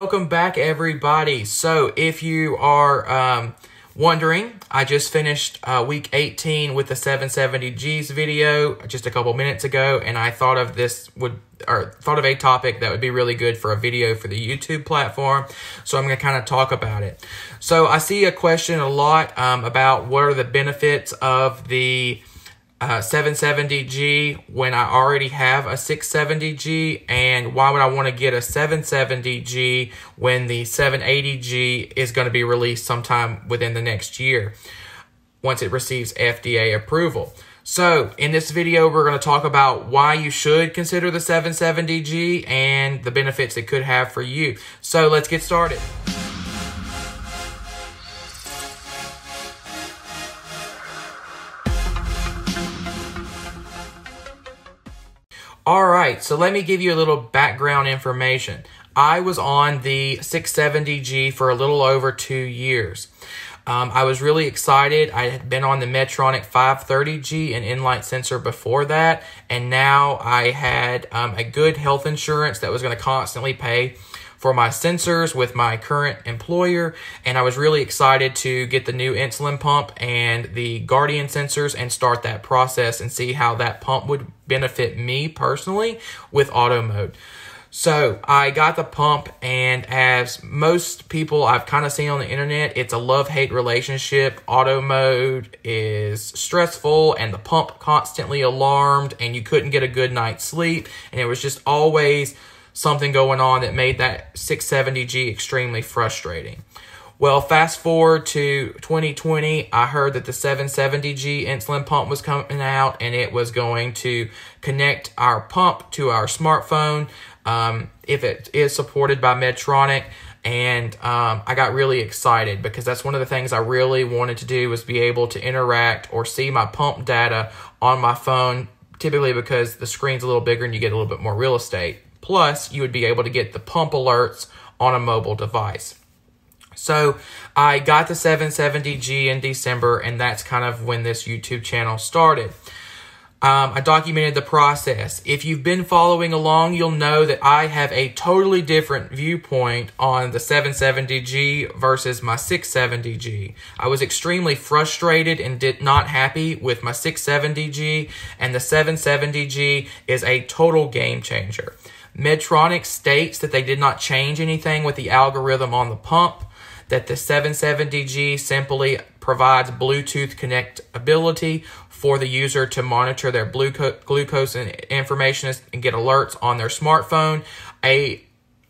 Welcome back, everybody. So if you are wondering, I just finished week 18 with the 770G's video just a couple minutes ago, and I thought of a topic that would be really good for a video for the YouTube platform, so I'm going to kind of talk about it. So I see a question a lot about what are the benefits of the 770G when I already have a 670G, and why would I want to get a 770G when the 780G is going to be released sometime within the next year once it receives FDA approval. So in this video, we're going to talk about why you should consider the 770G and the benefits it could have for you. So let's get started. All right, so let me give you a little background information. I was on the 670G for a little over 2 years. I was really excited. I had been on the Medtronic 530G and inline sensor before that, and now I had a good health insurance that was going to constantly pay for my sensors with my current employer, and I was really excited to get the new insulin pump and the Guardian sensors and start that process and see how that pump would benefit me personally with auto mode. So I got the pump, and as most people I've kind of seen on the internet, it's a love-hate relationship. Auto mode is stressful and the pump constantly alarmed, and you couldn't get a good night's sleep, and it was just always something going on that made that 670G extremely frustrating. Well, fast forward to 2020, I heard that the 770G insulin pump was coming out, and it was going to connect our pump to our smartphone if it is supported by Medtronic. And I got really excited because that's one of the things I really wanted to do, was be able to interact or see my pump data on my phone, typically because the screen's a little bigger and you get a little bit more real estate. Plus, you would be able to get the pump alerts on a mobile device. So I got the 770G in December, and that's kind of when this YouTube channel started. I documented the process. If you've been following along, you'll know that I have a totally different viewpoint on the 770G versus my 670G. I was extremely frustrated and did not happy with my 670G, and the 770G is a total game changer. Medtronic states that they did not change anything with the algorithm on the pump, that the 770G simply provides Bluetooth connectability for the user to monitor their glucose information and get alerts on their smartphone. A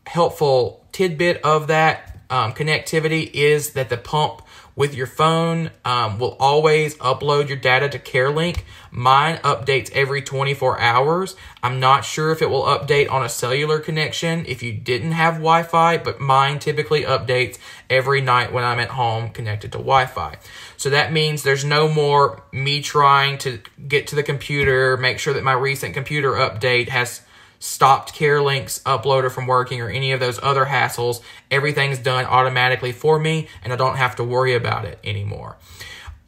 helpful tidbit of that connectivity is that the pump with your phone will always upload your data to CareLink. Mine updates every 24 hours. I'm not sure if it will update on a cellular connection if you didn't have Wi-Fi, but mine typically updates every night when I'm at home connected to Wi-Fi. So that means there's no more me trying to get to the computer, make sure that my recent computer update has stopped CareLink's uploader from working or any of those other hassles. Everything's done automatically for me, and I don't have to worry about it anymore.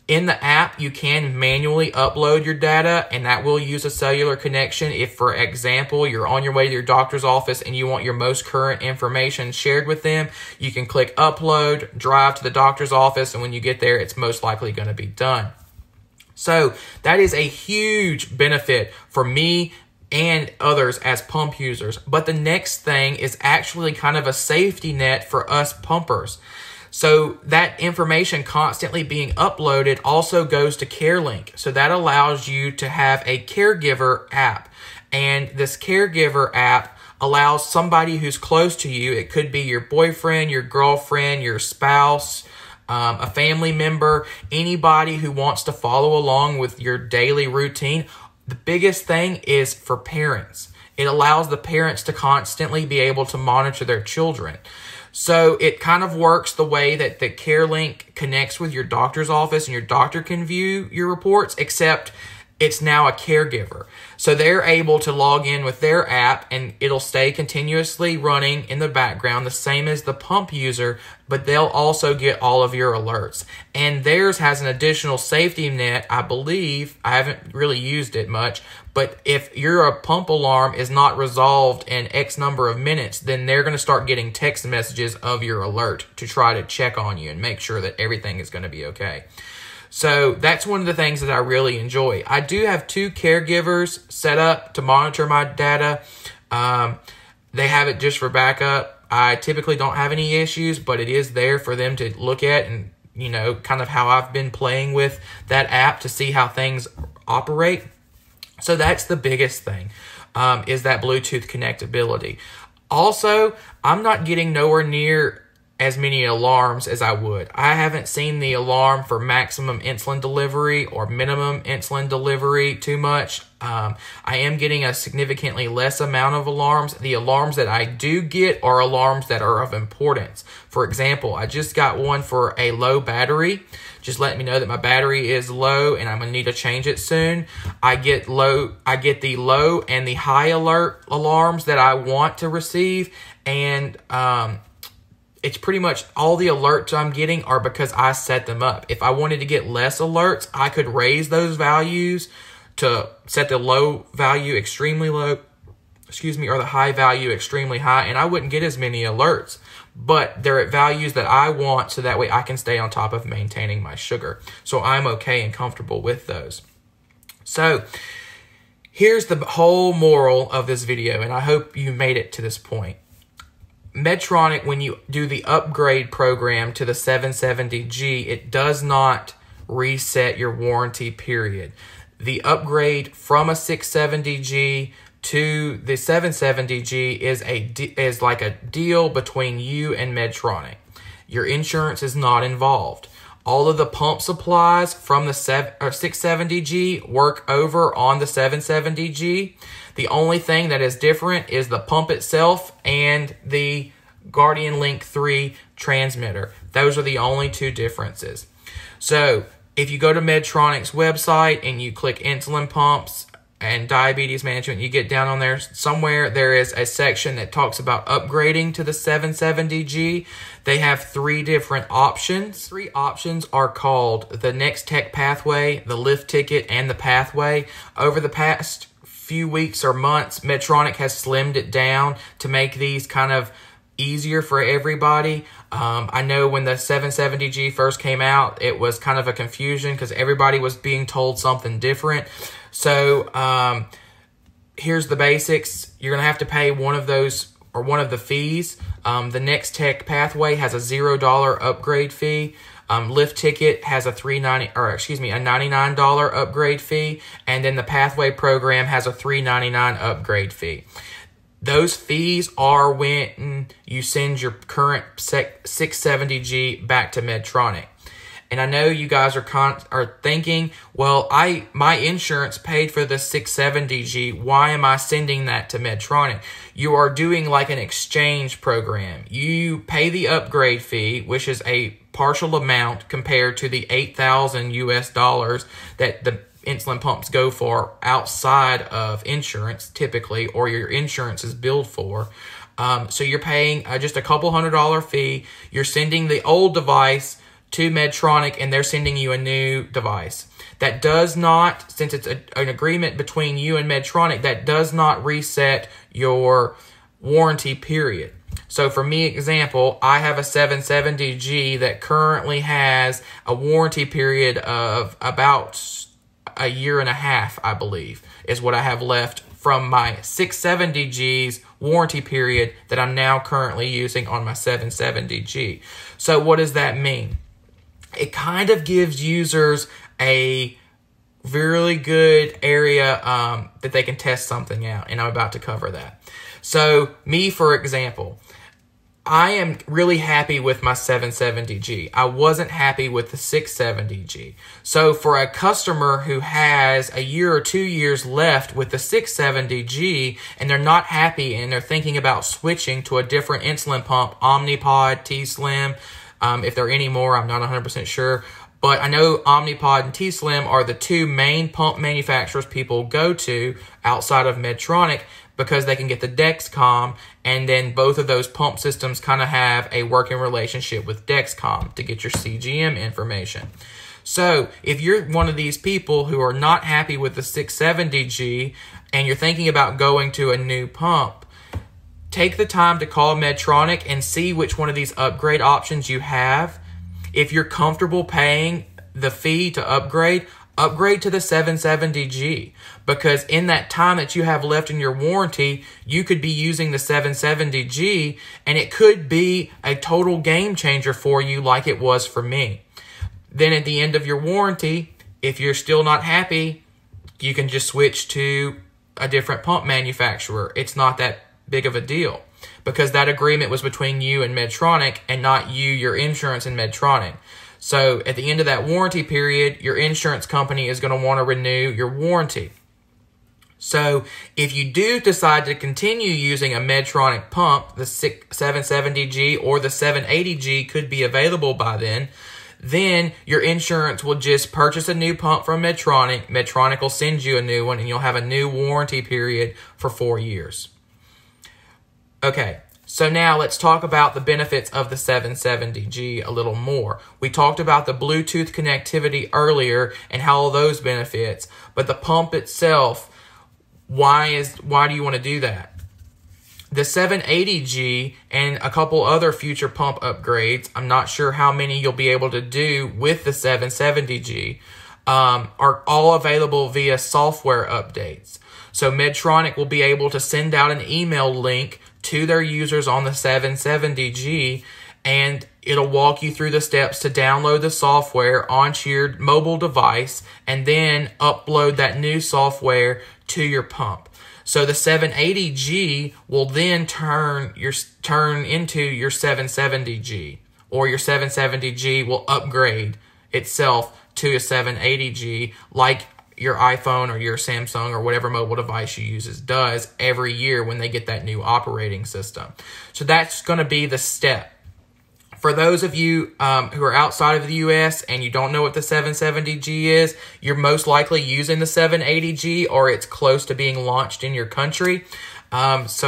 In the app, you can manually upload your data, and that will use a cellular connection if, for example, you're on your way to your doctor's office and you want your most current information shared with them. You can click upload, drive to the doctor's office, and when you get there, it's most likely going to be done. So that is a huge benefit for me and others as pump users. But the next thing is actually kind of a safety net for us pumpers. So that information constantly being uploaded also goes to CareLink. So that allows you to have a caregiver app. And this caregiver app allows somebody who's close to you, it could be your boyfriend, your girlfriend, your spouse, a family member, anybody who wants to follow along with your daily routine. The biggest thing is for parents. It allows the parents to constantly be able to monitor their children. So it kind of works the way that the CareLink connects with your doctor's office and your doctor can view your reports, except it's now a caregiver. So they're able to log in with their app and it'll stay continuously running in the background, the same as the pump user, but they'll also get all of your alerts. And theirs has an additional safety net, I believe. I haven't really used it much, but if your pump alarm is not resolved in X number of minutes, then they're going to start getting text messages of your alert to try to check on you and make sure that everything is going to be okay. So that's one of the things that I really enjoy. I do have two caregivers set up to monitor my data. They have it just for backup. I typically don't have any issues, but it is there for them to look at and, you know, kind of how I've been playing with that app to see how things operate. So that's the biggest thing, is that Bluetooth connectability. Also, I'm not getting nowhere near as many alarms as I would. I haven't seen the alarm for maximum insulin delivery or minimum insulin delivery too much. I am getting a significantly less amount of alarms. The alarms that I do get are alarms that are of importance. For example, I just got one for a low battery, just letting me know that my battery is low and I'm gonna need to change it soon. I get the low and the high alert alarms that I want to receive, and it's pretty much all the alerts I'm getting are because I set them up. If I wanted to get less alerts, I could raise those values to set the low value extremely low, excuse me, or the high value extremely high, and I wouldn't get as many alerts. But they're at values that I want, so that way I can stay on top of maintaining my sugar. So I'm okay and comfortable with those. So here's the whole moral of this video, and I hope you made it to this point. Medtronic, when you do the upgrade program to the 770G, it does not reset your warranty period. The upgrade from a 670G to the 770G is like a deal between you and Medtronic. Your insurance is not involved. All of the pump supplies from the 670G work over on the 770G. The only thing that is different is the pump itself and the Guardian Link 3 transmitter. Those are the only two differences. So if you go to Medtronic's website and you click insulin pumps and diabetes management, you get down on there somewhere, there is a section that talks about upgrading to the 770G. They have three different options. Three options are called the Next Tech Pathway, the Lift Ticket, and the Pathway. Over the past few weeks or months, Medtronic has slimmed it down to make these kind of easier for everybody. I know when the 770G first came out, it was kind of a confusion because everybody was being told something different. So here's the basics. You're going to have to pay one of those or one of the fees. The Next Tech Pathway has a $0 upgrade fee. Lift Ticket has a $99 upgrade fee. And then the Pathway program has a $399 upgrade fee. Those fees are when you send your current 670G back to Medtronic. And I know you guys are thinking, well, my insurance paid for the 670G. Why am I sending that to Medtronic? You are doing like an exchange program. You pay the upgrade fee, which is a partial amount compared to the $8,000 that the insulin pumps go for outside of insurance typically, or your insurance is billed for. So you're paying just a couple $100 fee. You're sending the old device to Medtronic and they're sending you a new device. That does not, since it's an agreement between you and Medtronic, that does not reset your warranty period. So for me, example, I have a 770G that currently has a warranty period of about a year and a half, I believe, is what I have left from my 670G's warranty period that I'm now currently using on my 770G. So what does that mean? It kind of gives users a really good area that they can test something out, and I'm about to cover that. So me, for example, I am really happy with my 770G. I wasn't happy with the 670G. So for a customer who has a year or 2 years left with the 670G and they're not happy and they're thinking about switching to a different insulin pump, Omnipod, T-Slim, if there are any more, I'm not 100% sure. But I know Omnipod and T-Slim are the two main pump manufacturers people go to outside of Medtronic because they can get the Dexcom, and then both of those pump systems kind of have a working relationship with Dexcom to get your CGM information. So if you're one of these people who are not happy with the 670G and you're thinking about going to a new pump, take the time to call Medtronic and see which one of these upgrade options you have. If you're comfortable paying the fee to upgrade, upgrade to the 770G, because in that time that you have left in your warranty, you could be using the 770G and it could be a total game changer for you like it was for me. Then at the end of your warranty, if you're still not happy, you can just switch to a different pump manufacturer. It's not that big of a deal, because that agreement was between you and Medtronic and not you, your insurance, and Medtronic. So at the end of that warranty period, your insurance company is going to want to renew your warranty. So if you do decide to continue using a Medtronic pump, the 770G or the 780G could be available by then your insurance will just purchase a new pump from Medtronic. Medtronic will send you a new one, and you'll have a new warranty period for 4 years. Okay, so now let's talk about the benefits of the 770G a little more. We talked about the Bluetooth connectivity earlier and how all those benefits, but the pump itself, why do you want to do that? The 780G and a couple other future pump upgrades, I'm not sure how many you'll be able to do with the 770G, are all available via software updates. So Medtronic will be able to send out an email link to their users on the 770G, and it'll walk you through the steps to download the software onto your mobile device and then upload that new software to your pump. So the 780G will then turn into your 770G, or your 770G will upgrade itself to a 780G like your iPhone or your Samsung or whatever mobile device you use does every year when they get that new operating system. So that's going to be the step. For those of you who are outside of the U.S. and you don't know what the 770G is, you're most likely using the 780G, or it's close to being launched in your country. So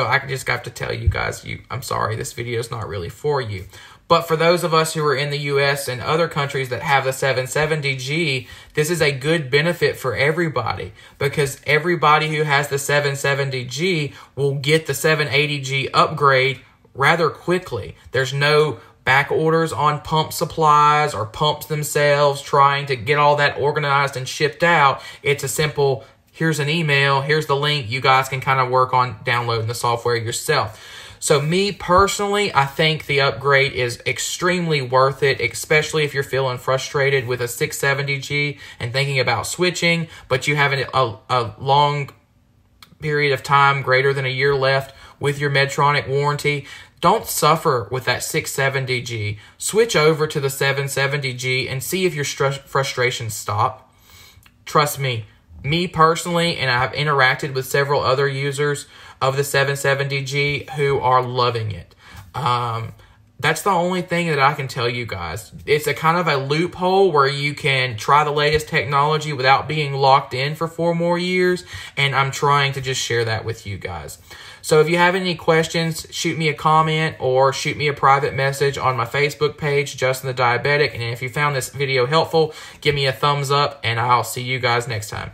I just have to tell you guys, I'm sorry, this video is not really for you. But for those of us who are in the U.S. and other countries that have the 770G, this is a good benefit for everybody, because everybody who has the 770G will get the 780G upgrade rather quickly. There's no back orders on pump supplies or pumps themselves trying to get all that organized and shipped out. It's a simple, here's an email, here's the link. You guys can kind of work on downloading the software yourself. So me personally, I think the upgrade is extremely worth it, especially if you're feeling frustrated with a 670G and thinking about switching, but you have a long period of time, greater than a year left with your Medtronic warranty. Don't suffer with that 670G. Switch over to the 770G and see if your frustrations stop. Trust me. Me personally, and I've interacted with several other users of the 770G who are loving it. That's the only thing that I can tell you guys. It's a kind of a loophole where you can try the latest technology without being locked in for 4 more years, and I'm trying to just share that with you guys. So if you have any questions, shoot me a comment or shoot me a private message on my Facebook page, Justin the Diabetic. And if you found this video helpful, give me a thumbs up, and I'll see you guys next time.